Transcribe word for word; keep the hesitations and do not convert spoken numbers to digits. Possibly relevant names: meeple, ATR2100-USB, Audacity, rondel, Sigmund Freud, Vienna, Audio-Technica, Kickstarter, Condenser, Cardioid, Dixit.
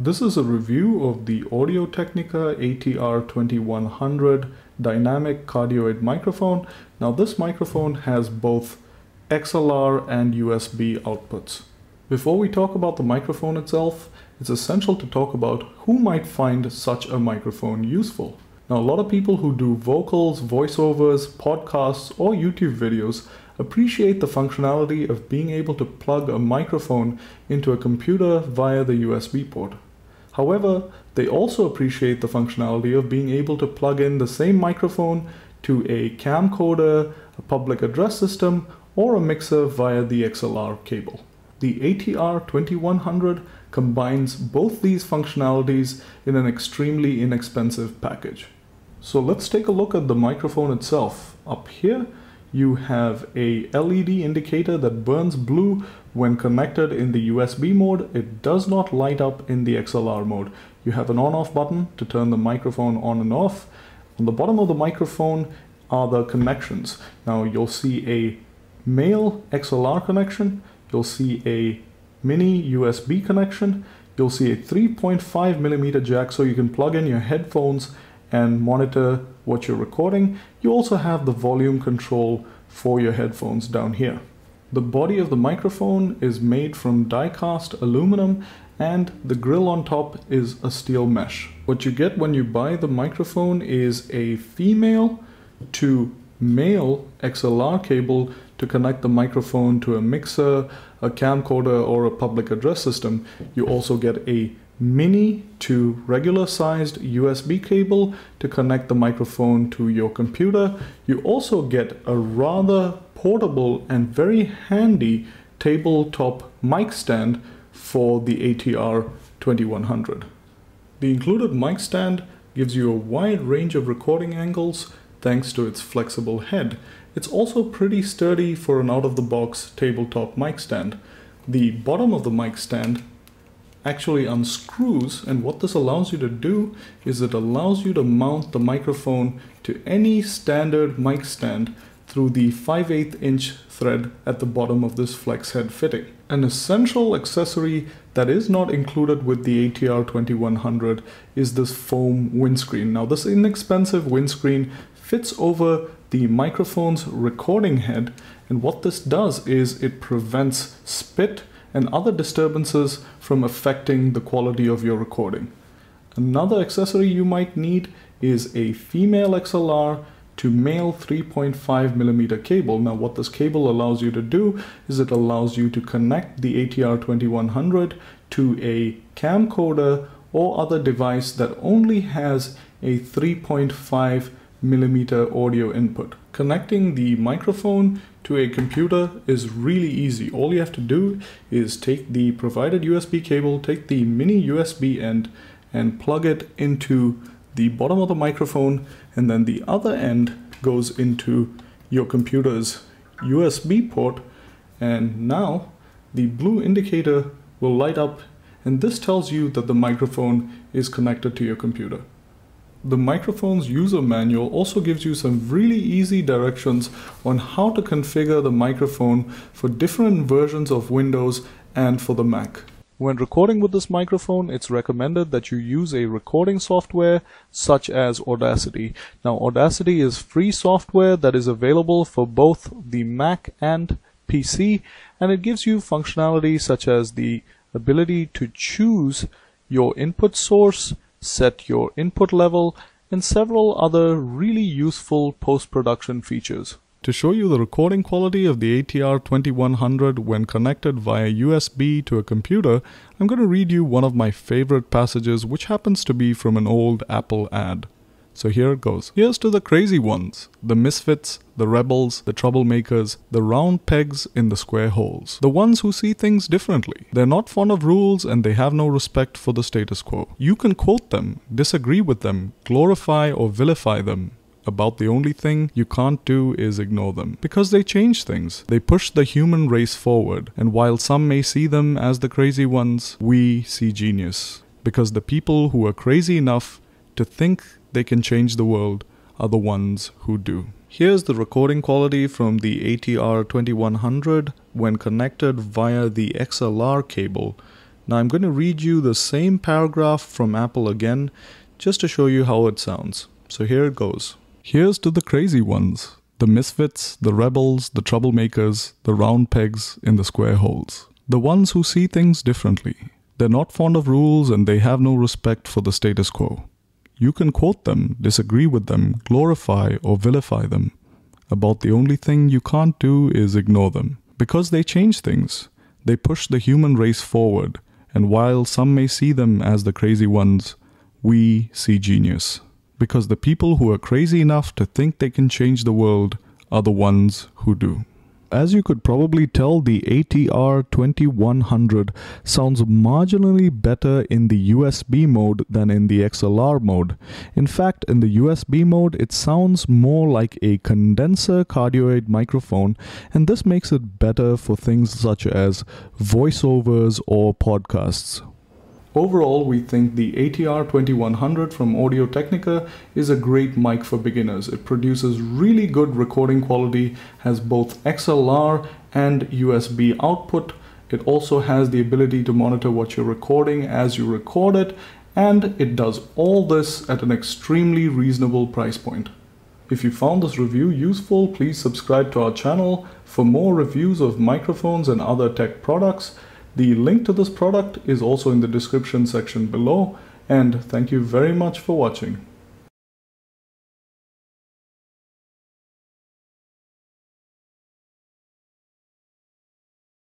This is a review of the Audio-Technica A T R twenty-one hundred dynamic cardioid microphone. Now this microphone has both X L R and U S B outputs. Before we talk about the microphone itself, it's essential to talk about who might find such a microphone useful. Now, a lot of people who do vocals, voiceovers, podcasts, or YouTube videos appreciate the functionality of being able to plug a microphone into a computer via the U S B port. However, they also appreciate the functionality of being able to plug in the same microphone to a camcorder, a public address system, or a mixer via the X L R cable. The A T R twenty-one hundred combines both these functionalities in an extremely inexpensive package. So let's take a look at the microphone itself. Up here you have a L E D indicator that burns blue when connected in the U S B mode. It does not light up in the X L R mode. You have an on-off button to turn the microphone on and off. On the bottom of the microphone are the connections. Now you'll see a male X L R connection. You'll see a mini U S B connection. You'll see a three point five millimeter jack so you can plug in your headphones and monitor what you're recording. You also have the volume control for your headphones down here. The body of the microphone is made from die-cast aluminum and the grill on top is a steel mesh. What you get when you buy the microphone is a female to male X L R cable to connect the microphone to a mixer, a camcorder, or a public address system. You also get a mini to regular sized U S B cable to connect the microphone to your computer. You also get a rather portable and very handy tabletop mic stand for the A T R twenty-one hundred. The included mic stand gives you a wide range of recording angles thanks to its flexible head. It's also pretty sturdy for an out-of-the-box tabletop mic stand. The bottom of the mic stand actually unscrews, and what this allows you to do is it allows you to mount the microphone to any standard mic stand through the five eighths inch thread at the bottom of this flex head fitting. An essential accessory that is not included with the A T R twenty-one hundred is this foam windscreen. Now this inexpensive windscreen fits over the microphone's recording head, and what this does is it prevents spit and other disturbances from affecting the quality of your recording. Another accessory you might need is a female X L R to male three point five millimeter cable. Now what this cable allows you to do is it allows you to connect the A T R twenty-one hundred to a camcorder or other device that only has a three point five millimeter audio input. Connecting the microphone to a computer is really easy. All you have to do is take the provided U S B cable, take the mini U S B end and plug it into the bottom of the microphone, and then the other end goes into your computer's U S B port, and now the blue indicator will light up and this tells you that the microphone is connected to your computer. The microphone's user manual also gives you some really easy directions on how to configure the microphone for different versions of Windows and for the Mac. When recording with this microphone, it's recommended that you use a recording software such as Audacity. Now, Audacity is free software that is available for both the Mac and P C, and it gives you functionality such as the ability to choose your input source, set your input level, and several other really useful post-production features. To show you the recording quality of the A T R twenty-one hundred when connected via U S B to a computer, I'm going to read you one of my favorite passages, which happens to be from an old Apple ad. So here it goes. "Here's to the crazy ones, the misfits, the rebels, the troublemakers, the round pegs in the square holes. The ones who see things differently. They're not fond of rules and they have no respect for the status quo. You can quote them, disagree with them, glorify or vilify them. About the only thing you can't do is ignore them. Because they change things. They push the human race forward. And while some may see them as the crazy ones, we see genius. Because the people who are crazy enough to think they can change the world are the ones who do." Here's the recording quality from the A T R twenty-one hundred when connected via the X L R cable. Now I'm going to read you the same paragraph from Apple again, just to show you how it sounds. So here it goes. Here's to the crazy ones, the misfits, the rebels, the troublemakers, the round pegs in the square holes. The ones who see things differently. They're not fond of rules and they have no respect for the status quo. You can quote them, disagree with them, glorify or vilify them. About the only thing you can't do is ignore them. Because they change things. They push the human race forward, and while some may see them as the crazy ones, we see genius. Because the people who are crazy enough to think they can change the world are the ones who do. As you could probably tell, the A T R twenty-one hundred sounds marginally better in the U S B mode than in the X L R mode. In fact, in the U S B mode, it sounds more like a condenser cardioid microphone, and this makes it better for things such as voiceovers or podcasts. Overall, we think the A T R twenty-one hundred from Audio-Technica is a great mic for beginners. It produces really good recording quality, has both X L R and U S B output. It also has the ability to monitor what you're recording as you record it, and it does all this at an extremely reasonable price point. If you found this review useful, please subscribe to our channel for more reviews of microphones and other tech products. The link to this product is also in the description section below, and thank you very much for watching.